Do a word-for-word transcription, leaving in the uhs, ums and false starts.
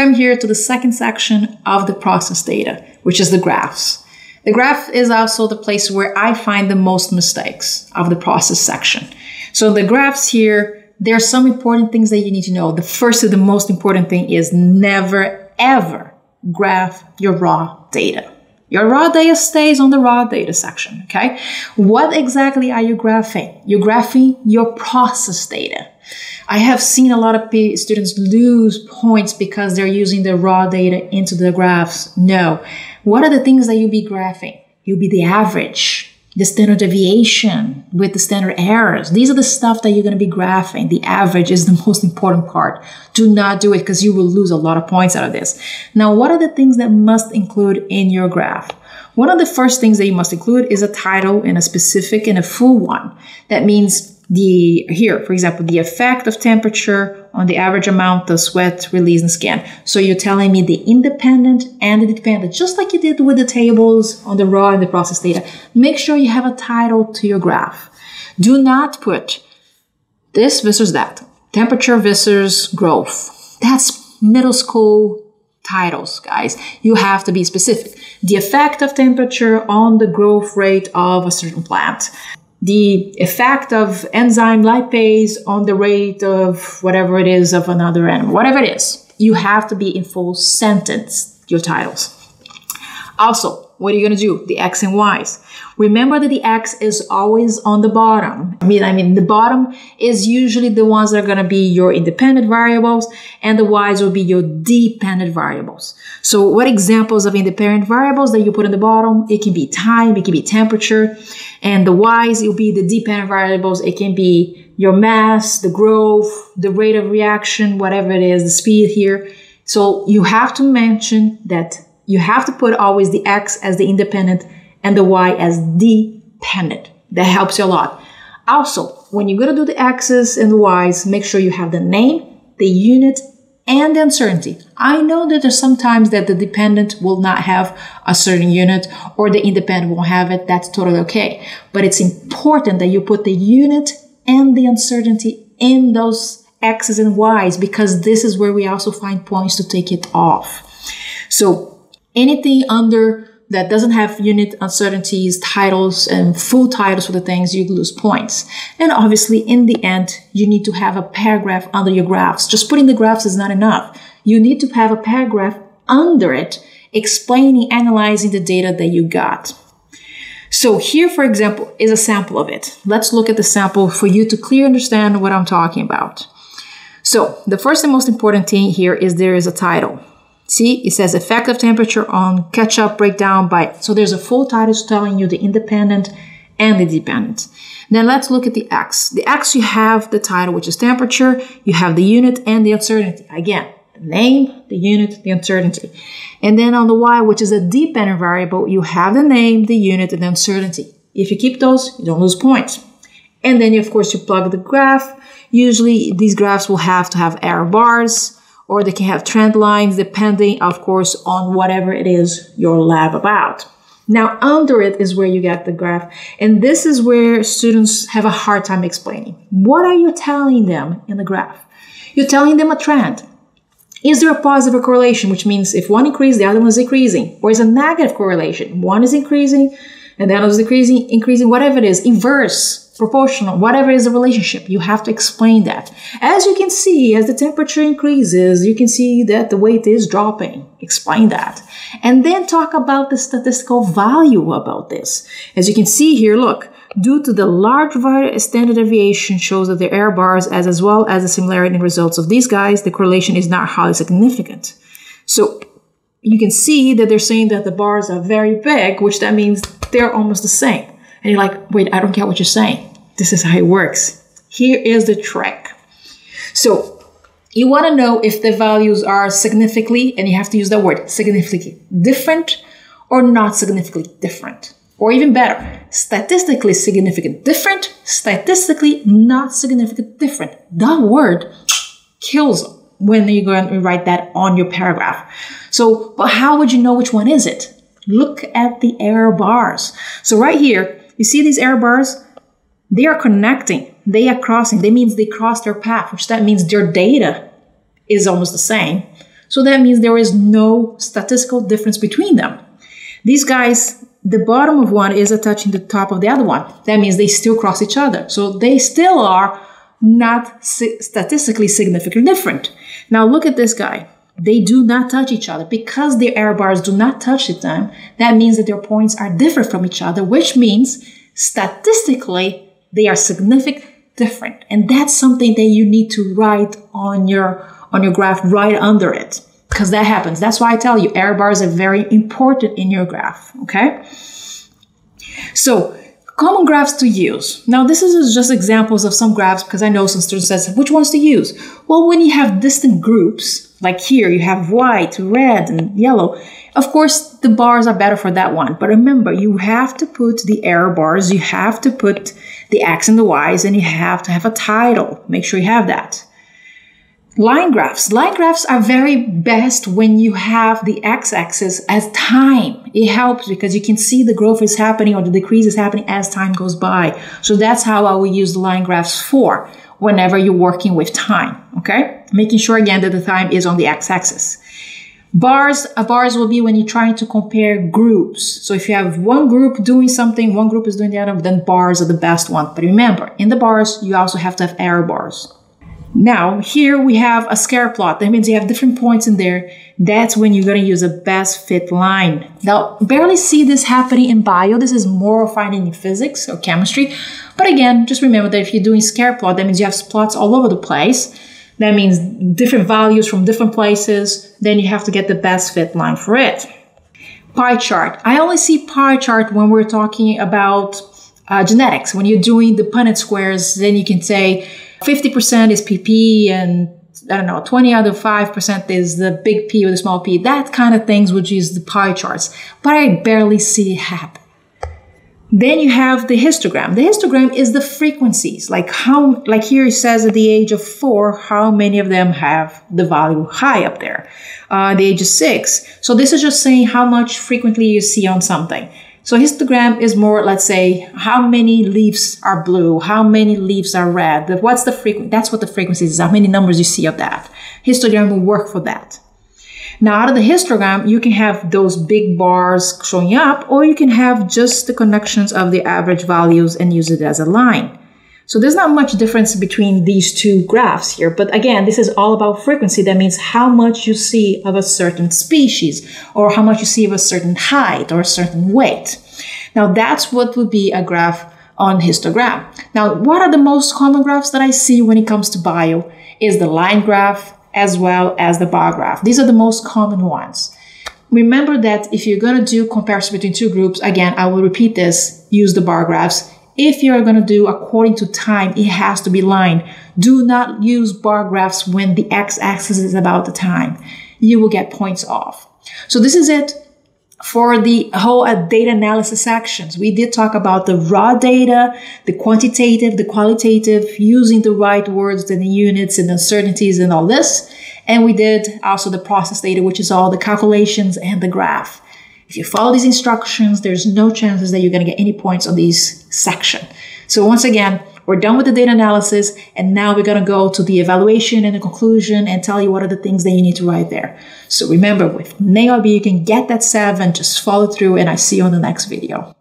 come here to the second section of the process data, which is the graphs. The graph is also the place where I find the most mistakes of the process section. So the graphs here, there are some important things that you need to know. The first and the most important thing is never, ever graph your raw data. Your raw data stays on the raw data section, okay? What exactly are you graphing? You're graphing your process data. I have seen a lot of students lose points because they're using the raw data into the graphs. No. What are the things that you'll be graphing? You'll be the average, the standard deviation with the standard errors. These are the stuff that you're going to be graphing. The average is the most important part. Do not do it because you will lose a lot of points out of this. Now, what are the things that must include in your graph? One of the first things that you must include is a title and a specific and a full one. That means the, here, for example, the effect of temperature on the average amount of sweat release in skin. So you're telling me the independent and the dependent, just like you did with the tables on the raw and the process data. Make sure you have a title to your graph. Do not put this versus that, temperature versus growth. That's middle school titles, guys. You have to be specific. The effect of temperature on the growth rate of a certain plant. The effect of enzyme lipase on the rate of whatever it is of another animal, whatever it is, you have to be in full sentence, your titles. Also, what are you going to do? The X and Y's. Remember that the X is always on the bottom. I mean, I mean, the bottom is usually the ones that are going to be your independent variables, and the Y's will be your dependent variables. So what examples of independent variables that you put in the bottom? It can be time, it can be temperature, and the Y's, it will be the dependent variables. It can be your mass, the growth, the rate of reaction, whatever it is, the speed here. So you have to mention that you have to put always the X as the independent and the Y as dependent. That helps you a lot. Also, when you're going to do the X's and the Y's, make sure you have the name, the unit, and the uncertainty. I know that there's sometimes that the dependent will not have a certain unit or the independent won't have it. That's totally okay. But it's important that you put the unit and the uncertainty in those X's and Y's, because this is where we also find points to take it off. So anything under that doesn't have unit, uncertainties, titles, and full titles for the things, you lose points. And obviously, in the end, you need to have a paragraph under your graphs. Just putting the graphs is not enough. You need to have a paragraph under it, explaining, analyzing the data that you got. So here, for example, is a sample of it. Let's look at the sample for you to clearly understand what I'm talking about. So the first and most important thing here is there is a title. See, it says effect of temperature on ketchup breakdown by... So there's a full title telling you the independent and the dependent. Then let's look at the X. The X, you have the title, which is temperature. You have the unit and the uncertainty. Again, the name, the unit, the uncertainty. And then on the Y, which is a dependent variable, you have the name, the unit, and the uncertainty. If you keep those, you don't lose points. And then, you, of course, you plug the graph. Usually, these graphs will have to have error bars, or they can have trend lines, depending, of course, on whatever it is your lab about. Now, under it is where you get the graph. And this is where students have a hard time explaining. What are you telling them in the graph? You're telling them a trend. Is there a positive correlation, which means if one increases, the other one is decreasing? Or is a negative correlation? One is increasing, and the other is decreasing, increasing, whatever it is, inverse, proportional, whatever is the relationship, you have to explain that. As you can see, as the temperature increases, you can see that the weight is dropping. Explain that. And then talk about the statistical value about this. As you can see here, look, due to the large standard deviation shows that the error bars as, as well as the similarity in results of these guys, the correlation is not highly significant. So you can see that they're saying that the bars are very big, which that means they're almost the same. And you're like, wait, I don't get what you're saying. This is how it works. Here is the trick. So you want to know if the values are significantly, and you have to use that word, significantly different or not significantly different. Or even better, statistically significant different, statistically not significant different. That word kills when you're going to write that on your paragraph. So, but how would you know which one is it? Look at the error bars. So right here, you see these error bars? They are connecting. They are crossing. That means they cross their path, which that means their data is almost the same. So that means there is no statistical difference between them. These guys, the bottom of one is attaching the top of the other one. That means they still cross each other. So they still are not statistically significantly different. Now look at this guy. They do not touch each other. Because their error bars do not touch at them, that means that their points are different from each other, which means statistically they are significantly different. And that's something that you need to write on your, on your graph right under it, because that happens. That's why I tell you error bars are very important in your graph, okay? So common graphs to use. Now this is just examples of some graphs because I know some students says, which ones to use? Well, when you have distant groups, like here, you have white, red, and yellow. Of course, the bars are better for that one. But remember, you have to put the error bars, you have to put the X and the Y's, and you have to have a title. Make sure you have that. Line graphs. Line graphs are very best when you have the x-axis as time. It helps because you can see the growth is happening or the decrease is happening as time goes by. So that's how I will use the line graphs for whenever you're working with time, okay? Making sure again that the time is on the x-axis. Bars, uh, bars will be when you're trying to compare groups. So if you have one group doing something, one group is doing the other, then bars are the best one. But remember, in the bars, you also have to have error bars. Now, here we have a scatter plot. That means you have different points in there. That's when you're going to use a best fit line. Now, barely see this happening in bio. This is more finding in physics or chemistry. But again, just remember that if you're doing scatter plot, that means you have plots all over the place. That means different values from different places. Then you have to get the best fit line for it. Pie chart. I only see pie chart when we're talking about uh, genetics. When you're doing the Punnett squares, then you can say fifty percent is P P and I don't know, twenty out of five percent is the big P or the small p, that kind of things, which is the pie charts. But I barely see it happen. Then you have the histogram. The histogram is the frequencies, like how, like here it says at the age of four, how many of them have the value high up there, uh, the age of six. So this is just saying how much frequently you see on something. So histogram is more, let's say, how many leaves are blue, how many leaves are red, what's the frequency, that's what the frequency is, how many numbers you see of that. Histogram will work for that. Now, out of the histogram, you can have those big bars showing up, or you can have just the connections of the average values and use it as a line. So there's not much difference between these two graphs here. But again, this is all about frequency. That means how much you see of a certain species or how much you see of a certain height or a certain weight. Now, that's what would be a graph on histogram. Now, what are the most common graphs that I see when it comes to bio is the line graph as well as the bar graph. These are the most common ones. Remember that if you're going to do comparison between two groups, again, I will repeat this, use the bar graphs. If you're going to do according to time, it has to be line. Do not use bar graphs when the x-axis is about the time. You will get points off. So this is it for the whole data analysis sections. We did talk about the raw data, the quantitative, the qualitative, using the right words and the units and uncertainties and all this. And we did also the process data, which is all the calculations and the graph. If you follow these instructions, there's no chances that you're going to get any points on these section. So once again, we're done with the data analysis, and now we're going to go to the evaluation and the conclusion and tell you what are the things that you need to write there. So remember, with Nail I B, you can get that seven, just follow through, and I see you on the next video.